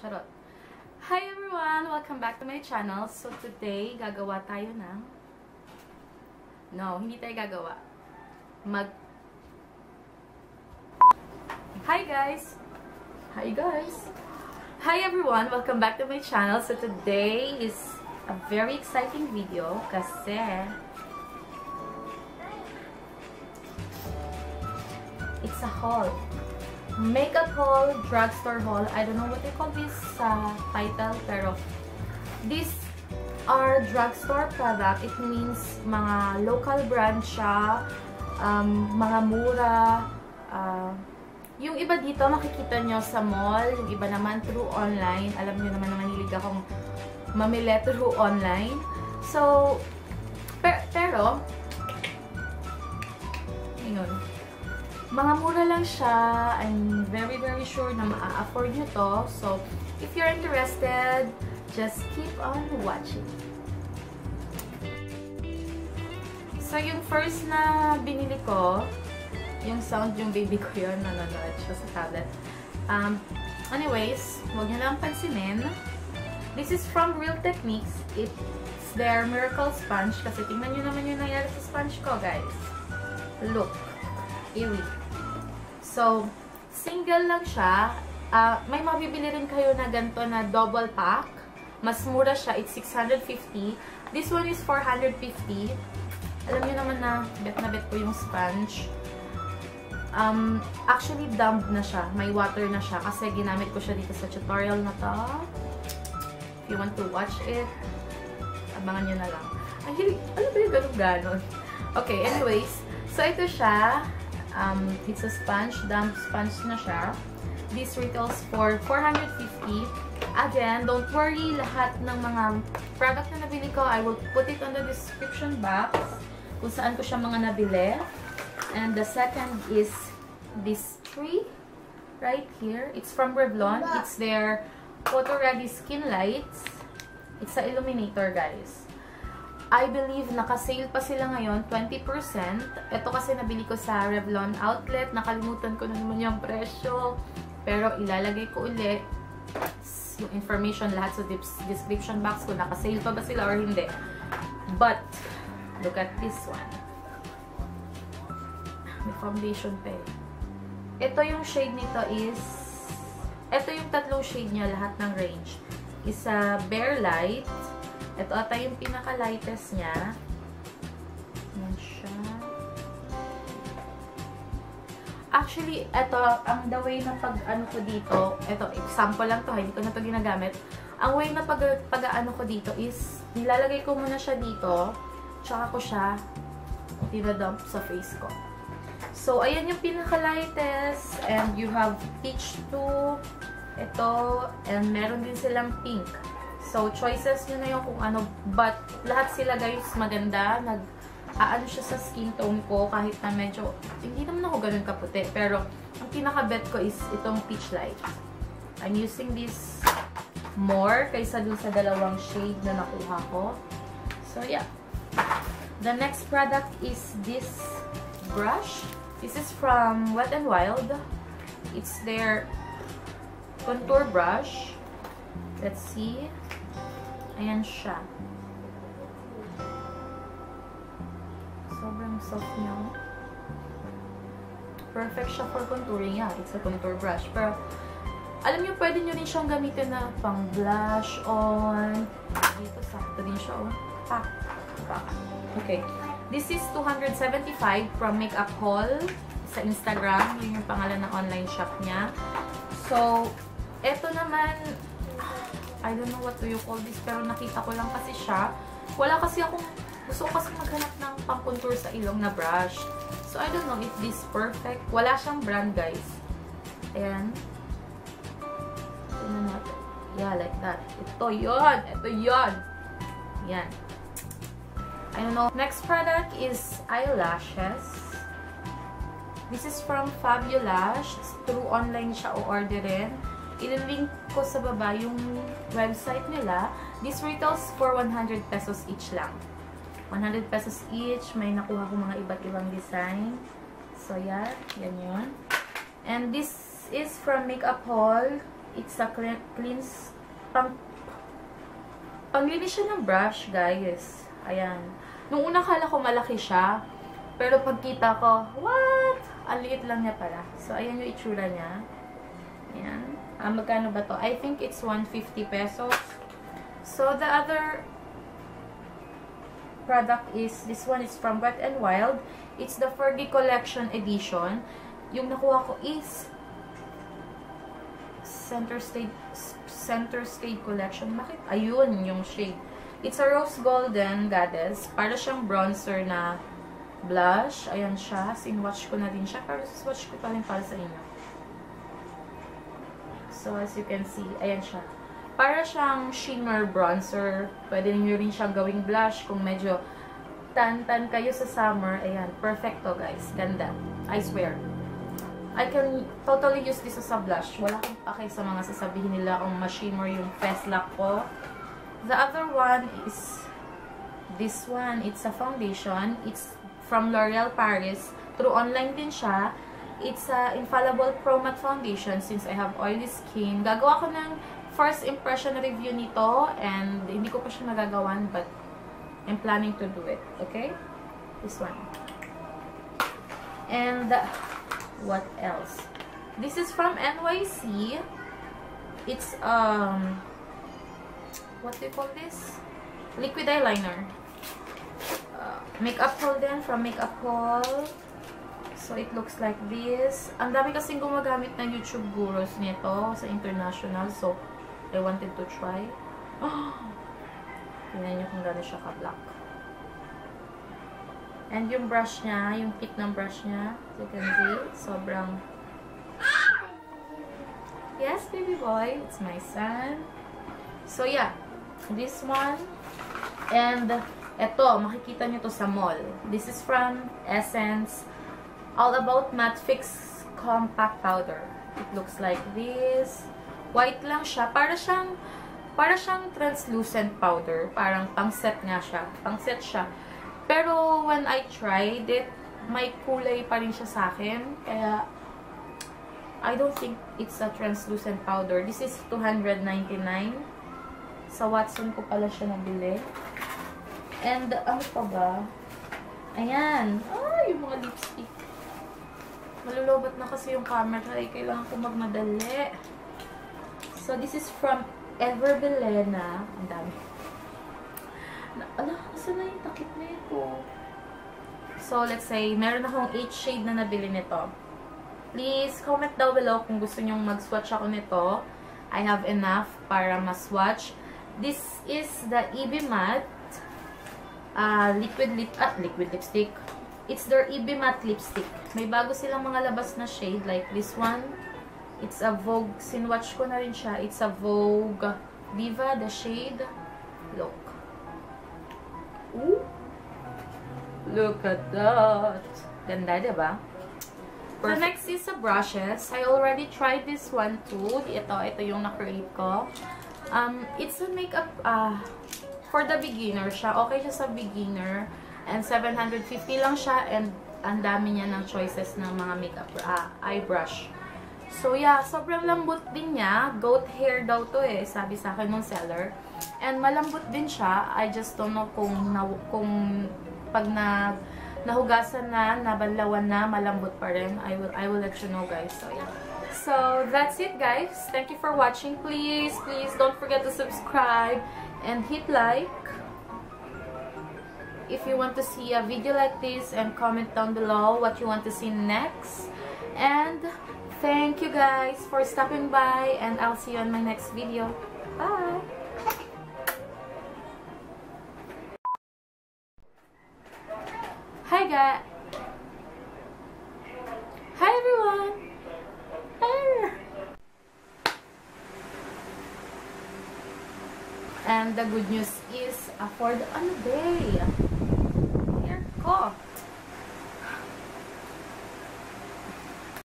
Shout out. Hi everyone! Welcome back to my channel. So today, gagawa tayo ng... No, hindi tayo gagawa. Hi guys! Hi guys! Hi everyone! Welcome back to my channel. So today is a very exciting video kasi... It's a haul. Makeup haul, drugstore haul. I don't know what they call this title, pero these are drugstore product. It means mga local brand siya, mga mura. Yung iba dito makikita nyo sa mall, yung iba naman through online. Alam nyo naman na manilig akong mamili through online. So, pero, yun. Mga mura lang siya. I'm very, very sure na ma-afford nyo to. So, if you're interested, just keep on watching. So, yung first na binili ko, yung sound yung baby ko yun, nanonood siya sa tablet. Anyways, huwag nyo lang pansinin. This is from Real Techniques. It's their miracle sponge. Kasi tingnan nyo naman yung nangyari sa sponge ko, guys. Look. Iwi. So, single lang siya. May mabibili rin kayo na ganito na double pack. Mas mura siya. It's 650. This one is 450. Alam niyo naman na bet ko yung sponge. Actually, dumped na siya. May water na siya. Kasi ginamit ko siya dito sa tutorial na to. If you want to watch it, abangan nyo na lang. Ang hilig. Ano ba yung ganun-ganon? Okay, anyways. So, ito siya. It's a sponge, damp sponge na siya. This retails for 450. Again, don't worry, lahat ng mga product na nabili ko, I will put it on the description box kung saan ko siya mga nabili. And the second is this tree right here. It's from Revlon. It's their Photo Ready Skin Lights. It's a illuminator, guys. I believe naka-sale pa sila ngayon, 20%. Ito kasi nabili ko sa Revlon outlet. Nakalimutan ko na naman yung presyo. Pero ilalagay ko ulit yung information lahat sa description box kung naka-sale pa ba sila or hindi. But, look at this one. May foundation pa eh. Ito yung shade nito is... Ito yung tatlong shade niya, lahat ng range. Isa Bare Light. Ito ata yung pinaka-lightest niya. Yan siya. Actually, ito, ang the way na pag-ano ko dito, ito, example lang to, hindi ko na to ginagamit. Ang way na pag-ano ko dito is, nilalagay ko muna siya dito, tsaka ko siya dinadump sa face ko. So, ayan yung pinaka-lightest, and you have peach too, ito, and meron din silang pink. So, choices nyo na yun kung ano. But, lahat sila guys, maganda. Nag-aano siya sa skin tone ko kahit na medyo, hindi naman ako ganun kaputi. Pero, ang pinaka-bet ko is itong Peach Light. I'm using this more kaysa dun sa dalawang shade na nakuha ko. So, yeah. The next product is this brush. This is from Wet n Wild. It's their contour brush. Let's see. Ayan siya. Sobrang soft niya. Perfect siya for contouring. Yeah, it's a contour brush. Pero, alam niyo, pwede niyo rin siyang gamitin na pang blush on. Dito, sakto din siya. Oh. Pak. Okay. This is 275 from Makeup Hall sa Instagram. Yun yung pangalan ng online shop niya. So, eto naman... I don't know what do you call this, pero nakita ko lang kasi siya. Wala kasi akong, gusto ko kasi maghanap ng pang-contour sa ilong na brush. So, I don't know if this perfect. Wala siyang brand, guys. Ayan. Yeah, like that. Ito yon. Ito yon. Ayan. I don't know. Next product is eyelashes. This is from Faboulash. Through online siya o-orderin. I-link ko sa baba yung website nila. This retails for 100 pesos each lang. 100 pesos each. May nakuha ko mga iba't ibang design. So, yeah. Yan yun. And this is from Makeup Hall. It's a cleanse. Panglinis siya ng brush, guys. Ayan. Nung una kala ko malaki siya. Pero pagkita ko, what? Ang liit lang niya pala. So, ayan yung itsura niya. Ayan. Magkano ba to? I think it's 150 pesos. So, the other product is, this one is from Wet n Wild. It's the Fergie Collection Edition. Yung nakuha ko is Center Stage Collection. Bakit? Ayun, yung shade. It's a Rose Golden Goddess. Para siyang bronzer na blush. Ayan siya. Sinwatch ko na din siya. Pero swatch ko pa rin para sa inyo. So, as you can see, ayan siya. Para siyang shimmer bronzer. Pwede nyo rin siyang gawing blush kung medyo tan-tan kayo sa summer. Ayan, perfecto guys. Ganda. I swear. I can totally use this as a blush. Wala akong pake sa mga sasabihin nila kung ma-shimmer yung face lock ko. The other one is this one. It's a foundation. It's from L'Oreal Paris. Through online din siya. It's a infallible pro matte foundation since I have oily skin. Gagawa ko ng first impression review nito and hindi ko pa siya nagagawan but I'm planning to do it, okay? This one. And what else? This is from NYC. It's what do you call this? Liquid eyeliner. Makeup Hall din, from Makeup Hall. So it looks like this. Ang dami kasing gumagamit ng YouTube gurus nito sa international. So I wanted to try. Tingnan nyo kung gano'n siya ka-black. And yung brush niya, yung pit ng brush niya, you can see, sobrang... Yes, baby boy, it's my son. So yeah, this one. And eto, makikita nyo to sa mall. This is from Essence. All About Matte Fix Compact Powder. It looks like this. White lang siya. Para siyang translucent powder. Parang pang-set nga siya. Pang-set siya. Pero when I tried it, may kulay pa rin siya sa akin. Kaya, I don't think it's a translucent powder. This is 299. Sa Watsons ko pala siya nabili. And, ano pa ba? Ayan. Ay, yung mga lipstick. Malulobot na kasi yung camera. Ay, kailangan ko magmadali. So, this is from Ever Bilena. Ang dami. Ala, asan na yung takip na ito? So, let's say, meron akong 8 shade na nabili nito. Please, comment down below kung gusto nyong mag-swatch ako nito. I have enough para ma-swatch. This is the EB Matte Liquid Lipstick. It's their EB Matte Lipstick. May bago silang mga labas na shade like this one. It's a Vogue. Sinwatch ko na rin siya. It's a Vogue Diva, the shade. Look. Ooh. Look at that. Ganda, diba? So, next is the brushes. I already tried this one too. Ito yung na-create ko. It's a makeup, for the beginner siya. Okay siya sa beginner. And 750 lang siya. And ang dami niya ng choices ng mga makeup, eye brush. So, yeah, sobrang lambot din niya. Goat hair daw to eh, sabi sa akin ng seller. And malambot din siya. I just don't know kung pag nahugasan na, nabanlawan na, malambot pa rin. I will let you know, guys. So, yeah. So, that's it, guys. Thank you for watching. Please don't forget to subscribe and hit like if you want to see a video like this, and comment down below what you want to see next. And thank you guys for stopping by, and I'll see you on my next video. Bye! Hi guys! Hi everyone! Hi! And the good news is afford on the day. Here ko!